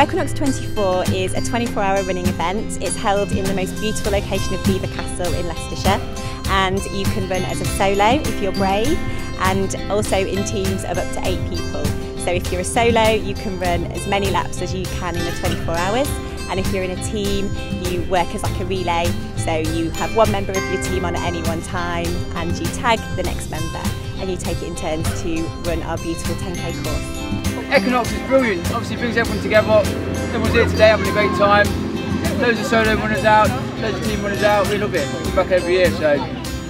Equinox 24 is a 24-hour running event. It's held in the most beautiful location of Belvoir Castle in Leicestershire, and you can run as a solo if you're brave, and also in teams of up to 8 people. So if you're a solo, you can run as many laps as you can in the 24 hours, and if you're in a team, you work as like a relay, so you have one member of your team on at any one time and you tag the next member and you take it in turns to run our beautiful 10k course. Equinox is brilliant, obviously brings everyone together. Everyone's here today having a great time. Loads of solo runners out, loads of team runners out, we love it. We come back every year, so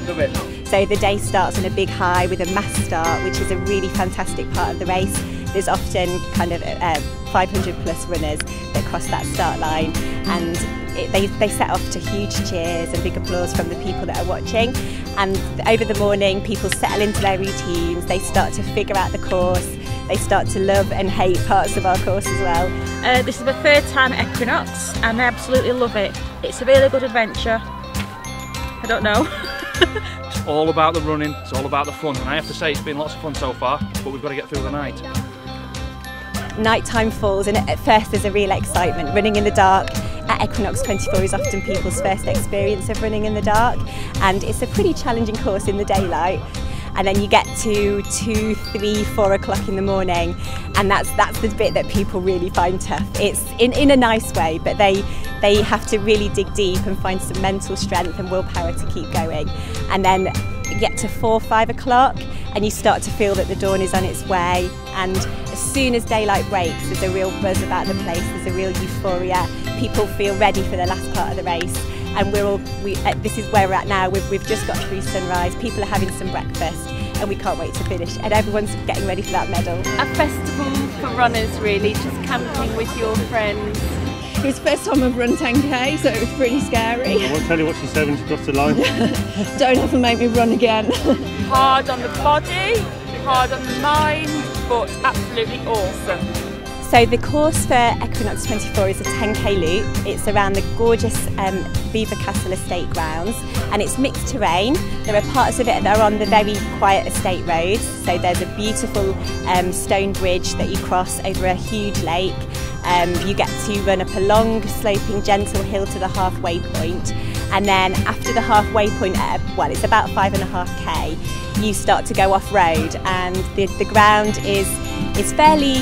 love it. So the day starts on a big high with a mass start, which is a really fantastic part of the race. There's often kind of 500 plus runners that cross that start line, and they set off to huge cheers and big applause from the people that are watching. And over the morning, people settle into their routines, they start to figure out the course, they start to love and hate parts of our course as well. This is my third time at Equinox and I absolutely love it. It's a really good adventure. I don't know. It's all about the running, it's all about the fun, and I have to say it's been lots of fun so far, but we've got to get through the night. Nighttime falls and at first there's a real excitement. Running in the dark at Equinox 24 is often people's first experience of running in the dark, and it's a pretty challenging course in the daylight. And then you get to 2, 3, 4 o'clock in the morning, and that's the bit that people really find tough. It's in a nice way, but they have to really dig deep and find some mental strength and willpower to keep going. And then you get to 4, 5 o'clock and you start to feel that the dawn is on its way, and as soon as daylight breaks there's a real buzz about the place, there's a real euphoria, people feel ready for the last part of the race. And this is where we're at now. We've just got through sunrise, people are having some breakfast and we can't wait to finish, and everyone's getting ready for that medal. A festival for runners really, just camping with your friends. It was the first time I've run 10k, so it was pretty scary. I won't tell you what she said when she crossed the line. Don't ever make me run again. Hard on the body, hard on the mind, but absolutely awesome. So the course for Equinox 24 is a 10k loop. It's around the gorgeous Belvoir Castle estate grounds, and it's mixed terrain. There are parts of it that are on the very quiet estate roads. So there's a beautiful stone bridge that you cross over a huge lake. You get to run up a long sloping gentle hill to the halfway point, and then after the halfway point, well, it's about 5.5k, you start to go off road, and the ground is fairly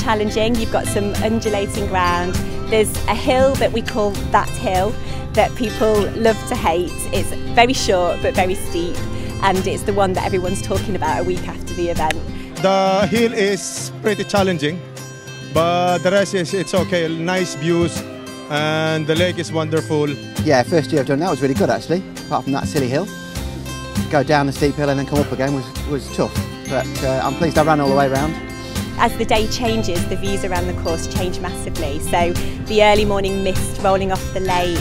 challenging. You've got some undulating ground. There's a hill that we call That Hill that people love to hate. It's very short but very steep, and it's the one that everyone's talking about a week after the event. The hill is pretty challenging, but the rest it's okay. Nice views and the lake is wonderful. Yeah, first year I've done that was really good actually, apart from that silly hill. Go down the steep hill and then come up again was tough, but I'm pleased I ran all the way around. As the day changes, the views around the course change massively. So the early morning mist rolling off the lake,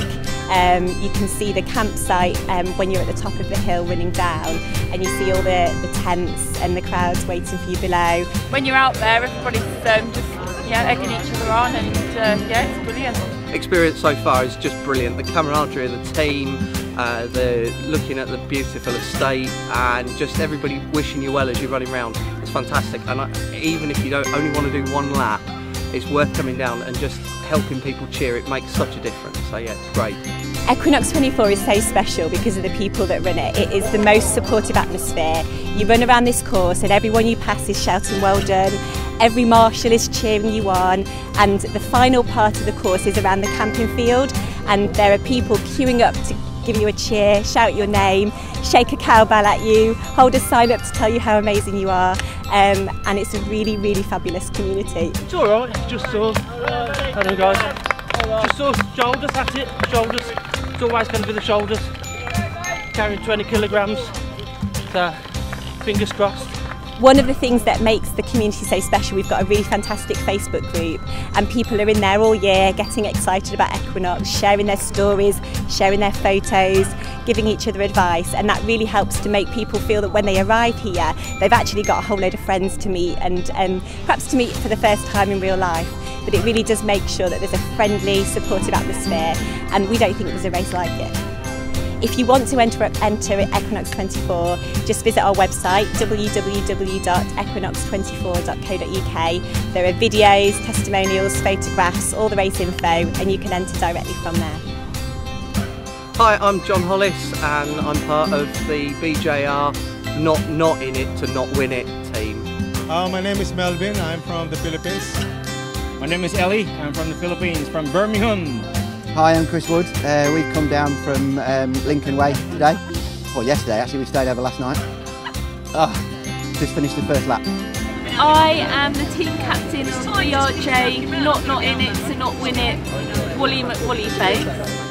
you can see the campsite when you're at the top of the hill running down, and you see all the tents and the crowds waiting for you below. When you're out there, everybody's just egging each other on, and it's brilliant. Experience so far is just brilliant. The camaraderie of the team, the looking at the beautiful estate, and just everybody wishing you well as you're running around. It's fantastic, and even if you don't only want to do one lap, it's worth coming down and just helping people cheer. It makes such a difference, so yeah, it's great. Equinox 24 is so special because of the people that run it. It is the most supportive atmosphere. You run around this course and everyone you pass is shouting well done, every marshal is cheering you on, and the final part of the course is around the camping field, and there are people queuing up to give you a cheer, shout your name, shake a cowbell at you, hold a sign up to tell you how amazing you are, and it's a really, really fabulous community. It's alright, it's just us. Hello guys. Hello. Just us, shoulders at it, shoulders. It's always going to be the shoulders. Carrying 20 kilograms, so fingers crossed. One of the things that makes the community so special, we've got a really fantastic Facebook group, and people are in there all year getting excited about Equinox, sharing their stories, sharing their photos, giving each other advice, and that really helps to make people feel that when they arrive here they've actually got a whole load of friends to meet, and perhaps to meet for the first time in real life. But it really does make sure that there's a friendly, supportive atmosphere, and we don't think there's a race like it. If you want to enter Equinox 24, just visit our website www.equinox24.co.uk. There are videos, testimonials, photographs, all the race info, and you can enter directly from there. Hi, I'm John Hollis and I'm part of the BJR Not In It To Not Win It team. My name is Melvin, I'm from the Philippines. My name is Ellie, I'm from the Philippines, from Birmingham. Hi, I'm Chris Wood. We've come down from Lincoln Way today. Or yesterday, actually, we stayed over last night. Oh, just finished the first lap. I am the team captain of BRJ Not Not In It To Not Win It, Wally McWally Face.